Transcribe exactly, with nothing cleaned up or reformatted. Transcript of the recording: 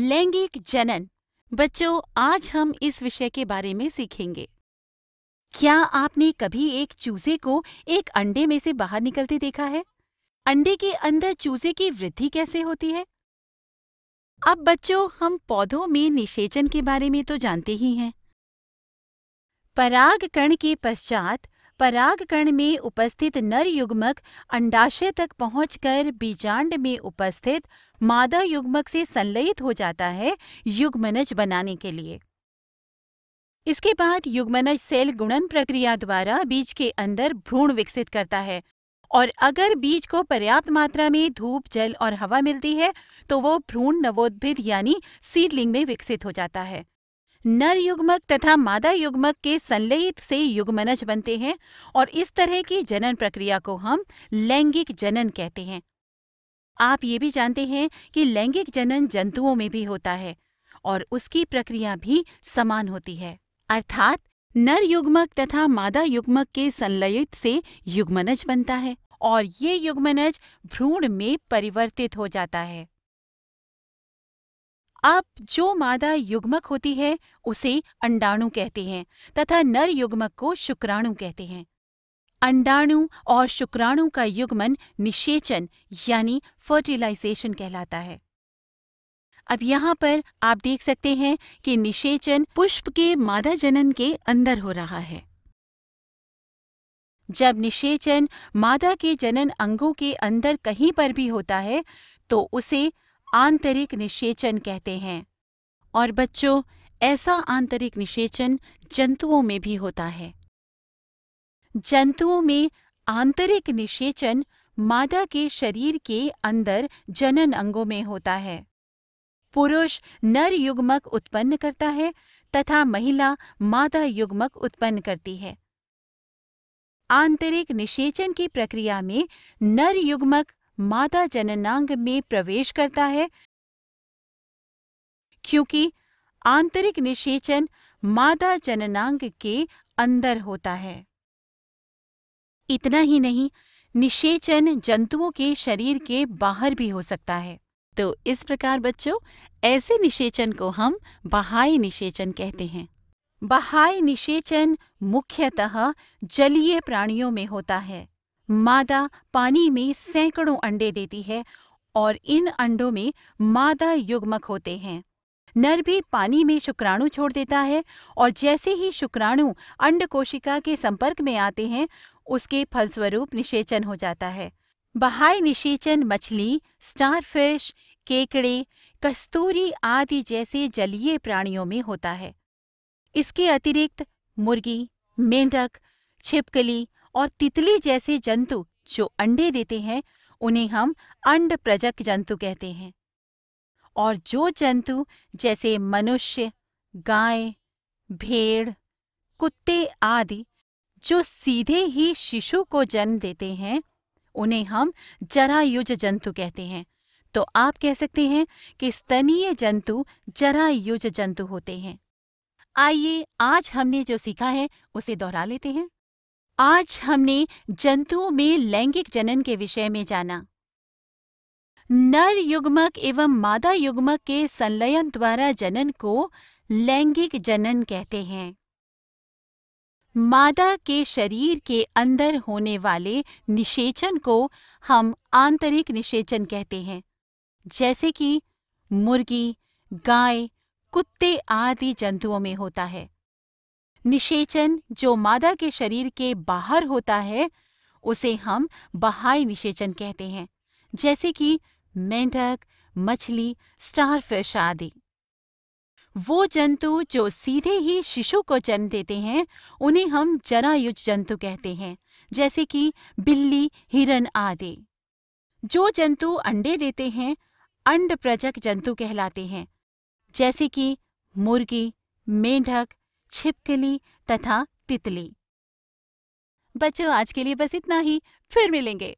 लैंगिक जनन। बच्चों, आज हम इस विषय के बारे में सीखेंगे। क्या आपने कभी एक चूजे को एक अंडे में से बाहर निकलते देखा है? अंडे के अंदर चूजे की वृद्धि कैसे होती है? अब बच्चों, हम पौधों में निषेचन के बारे में तो जानते ही हैं। परागकण के पश्चात परागकण में उपस्थित नर युग्मक अंडाशय तक पहुंचकर बीजांड में उपस्थित मादा युग्मक से संलयित हो जाता है युग्मनज बनाने के लिए। इसके बाद युग्मनज सेल गुणन प्रक्रिया द्वारा बीज के अंदर भ्रूण विकसित करता है, और अगर बीज को पर्याप्त मात्रा में धूप, जल और हवा मिलती है तो वो भ्रूण नवोद्भिद यानी सीडलिंग में विकसित हो जाता है। नर युग्मक तथा मादा युग्मक के संलयित से युग्मनज बनते हैं, और इस तरह की जनन प्रक्रिया को हम लैंगिक जनन कहते हैं। आप ये भी जानते हैं कि लैंगिक जनन जंतुओं में भी होता है और उसकी प्रक्रिया भी समान होती है, अर्थात नर युग्मक तथा मादा युग्मक के संलयित से युग्मनज बनता है और ये युग्मनज भ्रूण में परिवर्तित हो जाता है। अब जो मादा युग्मक होती है उसे अंडाणु कहते हैं तथा नर युग्मक को शुक्राणु कहते हैं। अंडाणु और शुक्राणु का युग्मन निषेचन यानी फर्टिलाइजेशन कहलाता है। अब यहाँ पर आप देख सकते हैं कि निषेचन पुष्प के मादा जनन के अंदर हो रहा है। जब निषेचन मादा के जनन अंगों के अंदर कहीं पर भी होता है तो उसे आंतरिक निषेचन कहते हैं, और बच्चों ऐसा आंतरिक निषेचन जंतुओं में भी होता है। जंतुओं में आंतरिक निषेचन मादा के शरीर के अंदर जनन अंगों में होता है। पुरुष नर युग्मक उत्पन्न करता है तथा महिला मादा युग्मक उत्पन्न करती है। आंतरिक निषेचन की प्रक्रिया में नर युग्मक मादा जननांग में प्रवेश करता है, क्योंकि आंतरिक निषेचन मादा जननांग के अंदर होता है। इतना ही नहीं, निषेचन जंतुओं के शरीर के बाहर भी हो सकता है। तो इस प्रकार बच्चों, ऐसे निषेचन को हम बाह्य निषेचन कहते हैं। बाह्य निषेचन मुख्यतः जलीय प्राणियों में होता है। मादा पानी में सैकड़ों अंडे देती है और इन अंडों में मादा युग्मक होते हैं। नर भी पानी में शुक्राणु छोड़ देता है, और जैसे ही शुक्राणु अंडकोशिका के संपर्क में आते हैं उसके फलस्वरूप निषेचन हो जाता है। बाह्य निषेचन मछली, स्टारफिश, केकड़े, कस्तूरी आदि जैसे जलीय प्राणियों में होता है। इसके अतिरिक्त मुर्गी, मेंढक, छिपकली और तितली जैसे जंतु जो अंडे देते हैं उन्हें हम अंड प्रजक जंतु कहते हैं, और जो जंतु जैसे मनुष्य, गाय, भेड़, कुत्ते आदि जो सीधे ही शिशु को जन्म देते हैं उन्हें हम जरायुज जंतु कहते हैं। तो आप कह सकते हैं कि स्तनीय जंतु जरायुज जंतु होते हैं। आइए आज हमने जो सीखा है उसे दोहरा लेते हैं। आज हमने जंतुओं में लैंगिक जनन के विषय में जाना। नर युग्मक एवं मादा युग्मक के संलयन द्वारा जनन को लैंगिक जनन कहते हैं। मादा के शरीर के अंदर होने वाले निषेचन को हम आंतरिक निषेचन कहते हैं, जैसे कि मुर्गी, गाय, कुत्ते आदि जंतुओं में होता है। निषेचन जो मादा के शरीर के बाहर होता है उसे हम बाह्य निषेचन कहते हैं, जैसे कि मेंढक, मछली, स्टारफिश आदि। वो जंतु जो सीधे ही शिशु को जन्म देते हैं उन्हें हम जरायुज जंतु कहते हैं, जैसे कि बिल्ली, हिरण आदि। जो जंतु अंडे देते हैं अंड प्रजक जंतु कहलाते हैं, जैसे कि मुर्गी, मेंढक, छिपकली तथा तितली। बच्चों, आज के लिए बस इतना ही। फिर मिलेंगे।